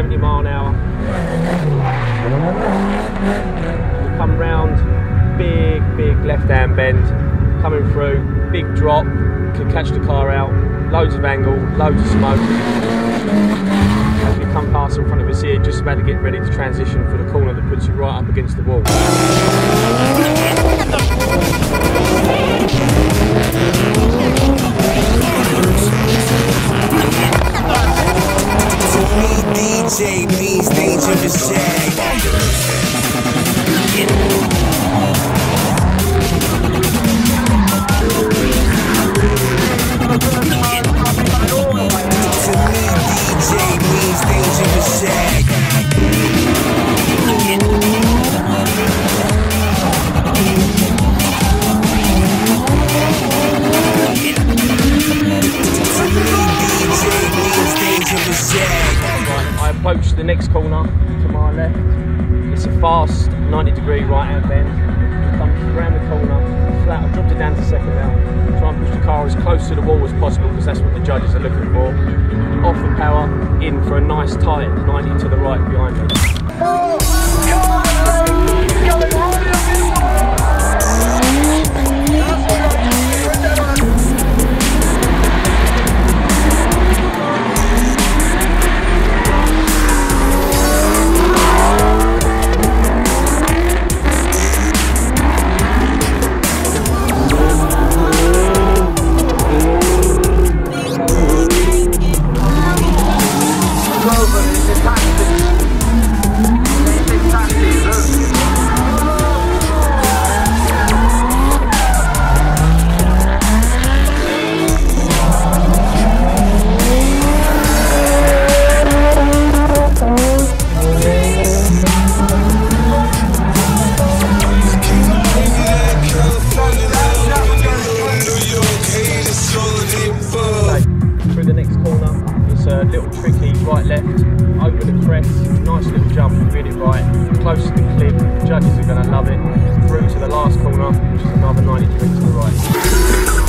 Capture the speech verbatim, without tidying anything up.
seventy mile an hour. You come round, big, big left-hand bend, coming through, big drop, can catch the car out, loads of angle, loads of smoke. As you come past in front of us here, just about to get ready to transition for the corner that puts you right up against the wall. Approach the next corner to my left. It's a fast ninety degree right hand bend. Comes around the corner, flat. I've dropped it down to second now. Try and push the car as close to the wall as possible because that's what the judges are looking for. Off the power, in for a nice tight ninety to the right behind me. A little tricky right left, over the crest, nice little jump, really right, close to the clip, the judges are going to love it, through to the last corner, which is another ninety degree to the right.